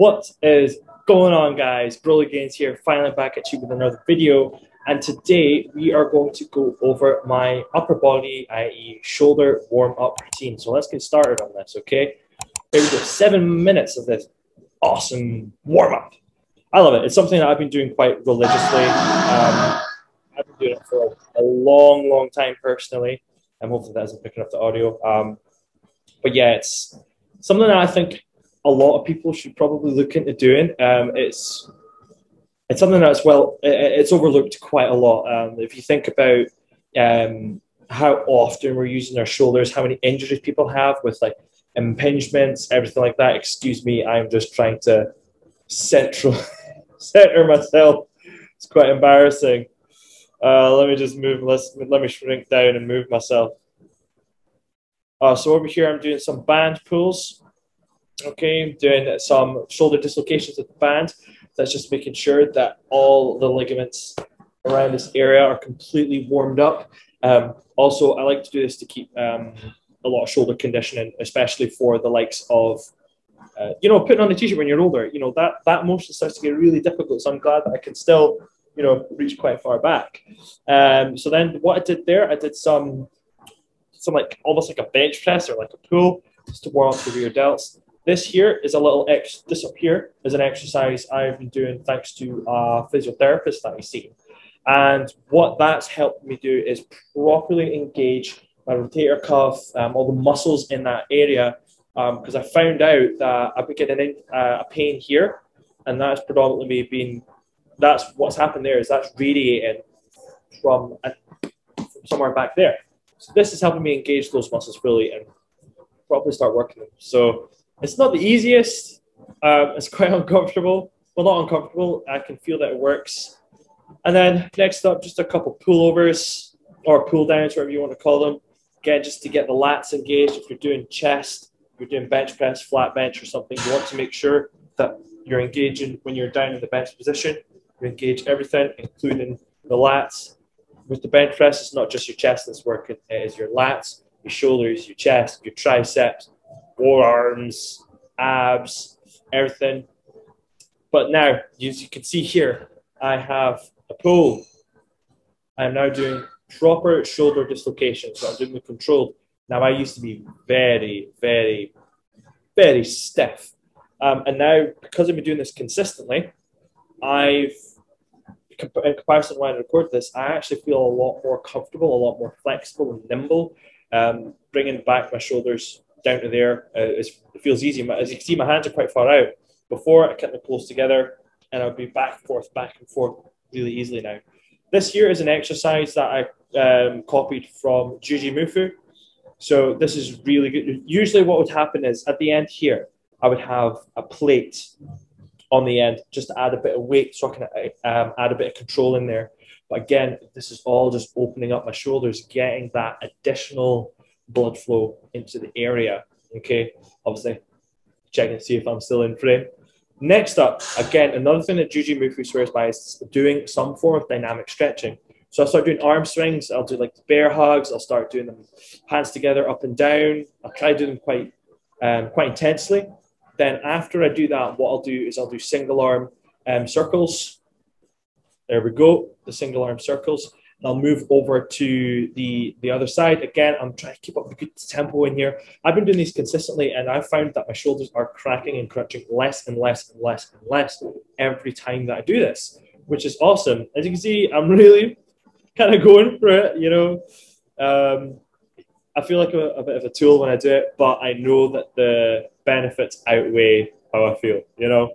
What is going on, guys? Broly Gaines here, finally back at you with another video, and today we are going to go over my upper body, i.e. shoulder warm-up routine. So let's get started on this, okay? Here we go, 7 minutes of this awesome warm-up. I love it. It's something that I've been doing quite religiously. I've been doing it for a long time personally, and hopefully that isn't picking up the audio. But yeah, it's something that I think a lot of people should probably look into doing. It's something that's, well, it's overlooked quite a lot. If you think about how often we're using our shoulders, how many injuries people have with like impingements, everything like that. Excuse me, I'm just trying to center myself. It's quite embarrassing. Let me just move. Let me shrink down and move myself. So over here, I'm doing some band pulls. Okay, I'm doing some shoulder dislocations with the band. That's just making sure that all the ligaments around this area are completely warmed up. Also, I like to do this to keep a lot of shoulder conditioning, especially for the likes of, you know, putting on a t-shirt when you're older. You know, that motion starts to get really difficult. So I'm glad that I can still, you know, reach quite far back. So then what I did there, I did some like almost like a bench press or like a pull just to warm up the rear delts. This here is a little this up here is an exercise I've been doing thanks to a physiotherapist that I've seen. And what that's helped me do is properly engage my rotator cuff, all the muscles in that area, because I found out that I've been getting a pain here, and that's predominantly been, that's what's happened there, is that's radiating from somewhere back there. So this is helping me engage those muscles fully and properly start working them. So it's not the easiest. It's quite uncomfortable. Well, not uncomfortable. I can feel that it works. And then next up, just a couple pullovers or pull downs, whatever you want to call them. Again, just to get the lats engaged. If you're doing chest, if you're doing bench press, flat bench or something, you want to make sure that you're engaging when you're down in the bench position. You engage everything, including the lats. With the bench press, it's not just your chest that's working. It is your lats, your shoulders, your chest, your triceps, forearms, abs, everything. But now, as you can see here, I have a pull. I'm now doing proper shoulder dislocation. So I'm doing the controlled. Now, I used to be very stiff. And now, because I've been doing this consistently, in comparison to when I recorded this, I actually feel a lot more comfortable, a lot more flexible and nimble. Bringing back my shoulders down to there, it feels easy. As you can see, my hands are quite far out. Before, I kept them close together, and I would be back and forth really easily now. This here is an exercise that I copied from Jujimufu. So this is really good. Usually what would happen is at the end here, I would have a plate on the end just to add a bit of weight so I can add a bit of control in there. But again, this is all just opening up my shoulders, getting that additional blood flow into the area, okay? Obviously, check and see if I'm still in frame. Next up, again, another thing that Jujimufu swears by is doing some form of dynamic stretching. So I'll start doing arm swings, I'll do like bear hugs, I'll start doing them hands together, up and down. I'll try to do them quite intensely. Then after I do that, what I'll do is I'll do single arm circles. There we go, the single arm circles. I'll move over to the other side. Again, I'm trying to keep up a good tempo in here. I've been doing these consistently, and I've found that my shoulders are cracking and crunching less and less and less and less every time that I do this, which is awesome. As you can see, I'm really kind of going for it, you know. I feel like a bit of a tool when I do it, but I know that the benefits outweigh how I feel, you know.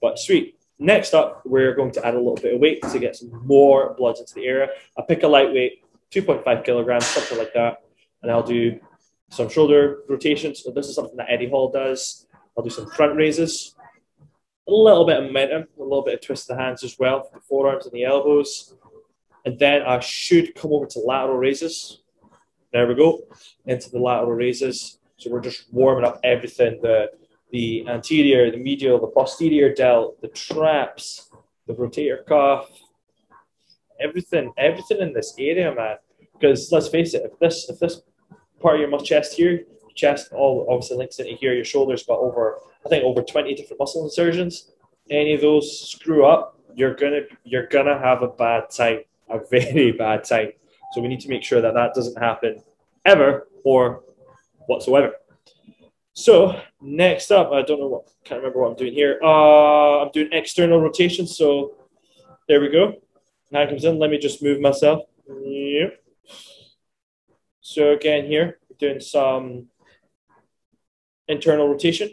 But sweet. Next up, we're going to add a little bit of weight to get some more blood into the area. I'll pick a lightweight, 2.5 kilograms, something like that. And I'll do some shoulder rotations. So this is something that Eddie Hall does. I'll do some front raises, a little bit of momentum, a little bit of twist of the hands as well, for the forearms and the elbows. And then I should come over to lateral raises. There we go, into the lateral raises. So we're just warming up everything, the anterior, the medial, the posterior delt, the traps, the rotator cuff, everything in this area, man. Because let's face it, if this part of your chest here, chest all obviously links into here, your shoulders, but over I think over 20 different muscle insertions. Any of those screw up, you're gonna have a bad time, a very bad time. So we need to make sure that that doesn't happen ever or whatsoever. So next up, I don't know what, can't remember what I'm doing here. I'm doing external rotation. So there we go. Now it comes in. Let me just move myself. Yep. So again, here doing some internal rotation,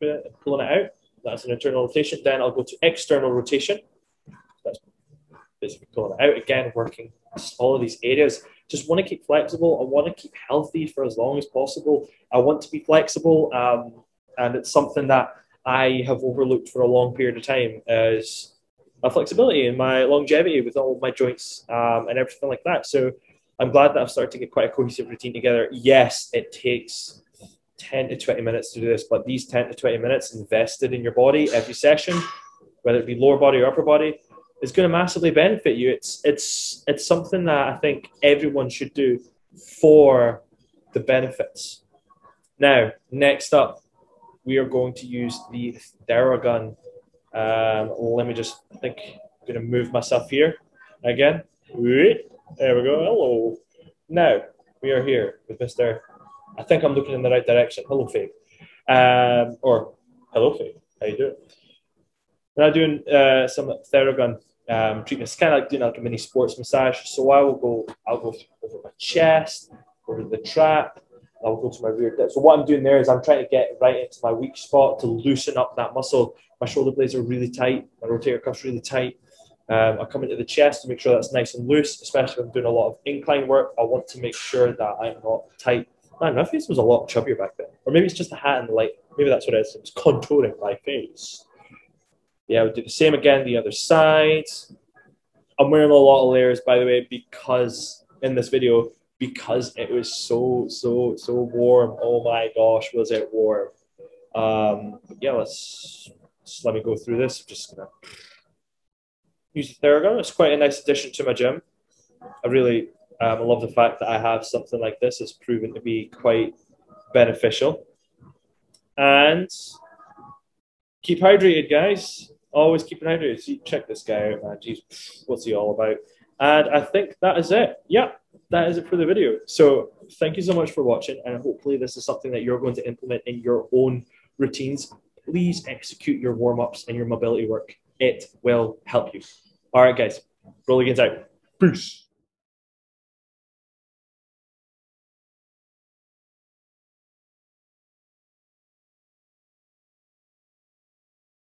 pulling it out. That's an internal rotation. Then I'll go to external rotation. That's basically pulling it out again, working all of these areas. Just want to keep flexible. I want to keep healthy for as long as possible. I want to be flexible, and it's something that I have overlooked for a long period of time, is my flexibility and my longevity with all of my joints and everything like that. So I'm glad that I've started to get quite a cohesive routine together. Yes, it takes 10 to 20 minutes to do this, but these 10 to 20 minutes invested in your body every session, whether it be lower body or upper body, is going to massively benefit you. It's something that I think everyone should do for the benefits. Now, next up, we are going to use the Theragun. Let me just, I think I'm going to move myself here again. There we go. Hello. Now, we are here with Mr. I think I'm looking in the right direction. Hello, Fabe. Hello, Fabe. How you doing? We're now doing some Theragun treatment. It's kind of like doing like a mini sports massage. So I'll go over my chest, over the trap. I'll go to my rear dip. So what I'm doing there is I'm trying to get right into my weak spot to loosen up that muscle. My shoulder blades are really tight. My rotator cuff's really tight. I'll come into the chest to make sure that's nice and loose, especially when I'm doing a lot of incline work. I want to make sure that I'm not tight. Man, my face was a lot chubbier back then. Or maybe it's just the hat and the light. Maybe that's what it is. It's contouring my face. Yeah, we'll do the same again, the other side. I'm wearing a lot of layers, by the way, because in this video, because it was so warm. Oh my gosh, was it warm? Yeah, let me go through this. I'm just gonna use the Theragun. It's quite a nice addition to my gym. I really love the fact that I have something like this. It's proven to be quite beneficial. And keep hydrated, guys. Always keep hydrated. See, check this guy out, man. Jeez, what's he all about? And I think that is it. Yeah, that is it for the video. So thank you so much for watching, and hopefully this is something that you're going to implement in your own routines. Please execute your warm-ups and your mobility work. It will help you. All right, guys. Broly Gaines out. Peace.